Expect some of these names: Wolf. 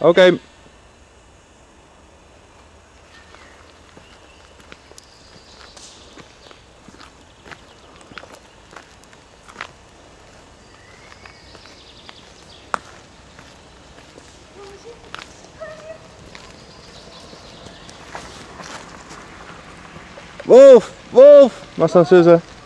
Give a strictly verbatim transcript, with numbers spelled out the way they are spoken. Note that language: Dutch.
Oké. Okay. Wolf, Wolf, was dan zussen?